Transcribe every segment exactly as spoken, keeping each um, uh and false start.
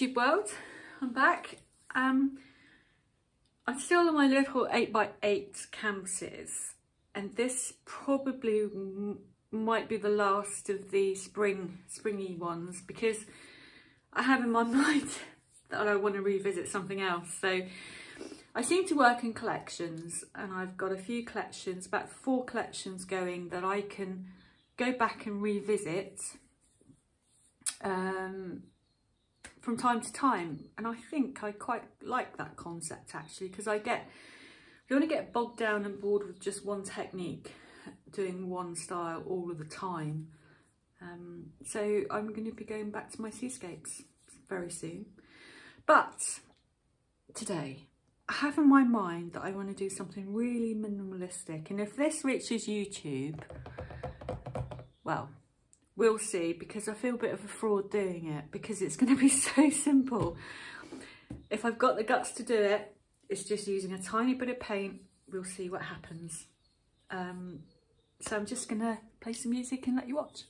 YouTube world, I'm back. Um, I'm still on my little eight by eight canvases, and this probably m might be the last of the spring, springy ones, because I have in my mind that I want to revisit something else. So I seem to work in collections, and I've got a few collections, about four collections going, that I can go back and revisit um, from time to time. And I think I quite like that concept, actually, because I get, I don't want to get bogged down and bored with just one technique, doing one style all of the time. Um, so I'm going to be going back to my seascapes very soon. But today I have in my mind that I want to do something really minimalistic, and if this reaches YouTube, well, we'll see, because I feel a bit of a fraud doing it, because it's going to be so simple. If I've got the guts to do it, it's just using a tiny bit of paint. We'll see what happens. Um, so I'm just going to play some music and let you watch.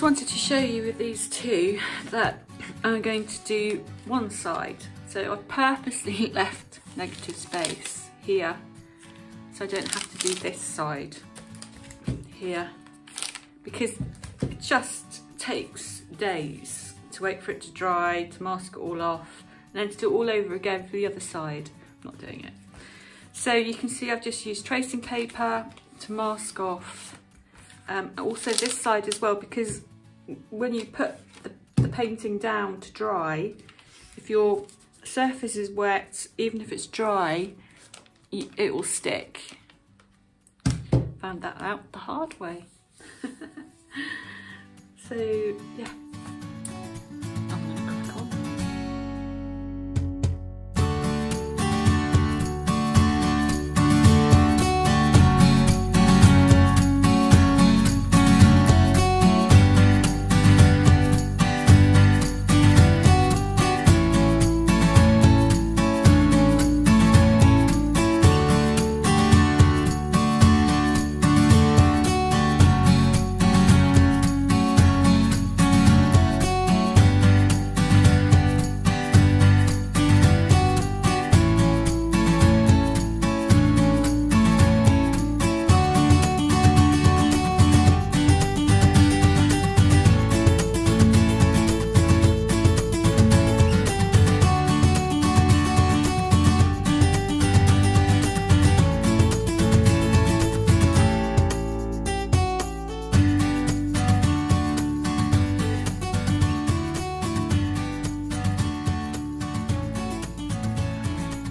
just wanted to show you with these two that I'm going to do one side. So I've purposely left negative space here, so I don't have to do this side here, because it just takes days to wait for it to dry, to mask it all off, and then to do it all over again for the other side. I'm not doing it. So you can see I've just used tracing paper to mask off um, also this side as well, because when you put the, the painting down to dry, if you're surface is wet, even if it's dry, it will stick. Found that out the hard way. So yeah.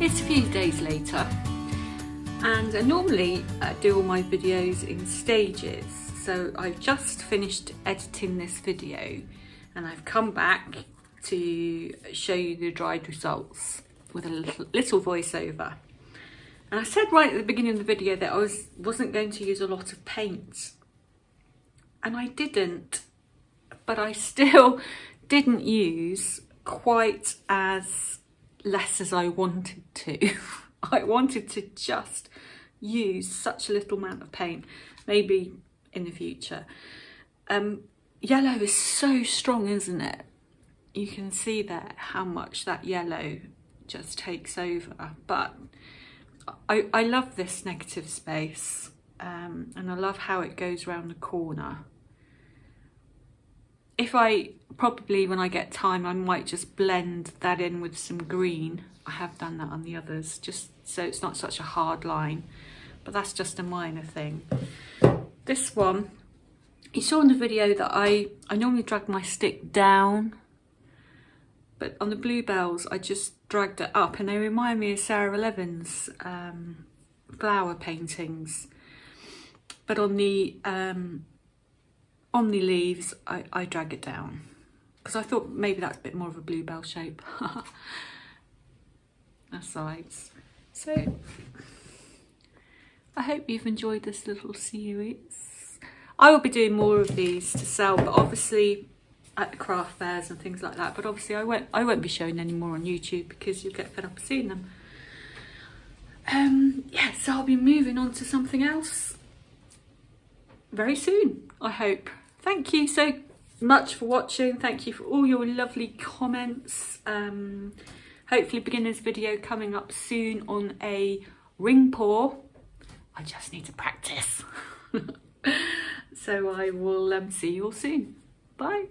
It's a few days later, and I normally uh, do all my videos in stages. So I've just finished editing this video and I've come back to show you the dried results with a little, little voiceover. And I said right at the beginning of the video that I was, wasn't going to use a lot of paint, and I didn't, but I still didn't use quite as less as I wanted to. I wanted to just use such a little amount of paint, maybe in the future. Um, yellow is so strong, isn't it? You can see there how much that yellow just takes over. But I, I love this negative space, um, and I love how it goes around the corner. If I, probably when I get time, I might just blend that in with some green. I have done that on the others, just so it's not such a hard line, but that's just a minor thing. This one, you saw in the video that I, I normally drag my stick down, but on the bluebells, I just dragged it up, and they remind me of Sarah Levin's um, flower paintings. But on the, um, on the leaves, I, I drag it down, because I thought maybe that's a bit more of a bluebell shape. Asides. So I hope you've enjoyed this little series. I will be doing more of these to sell, but obviously at the craft fairs and things like that. But obviously I won't I won't be showing any more on YouTube, because you'll get fed up of seeing them. Um yeah, so I'll be moving on to something else very soon, I hope. Thank you so much for watching. Thank you for all your lovely comments. Um, hopefully beginners video coming up soon on a ring pour. I just need to practice. So I will um, see you all soon. Bye.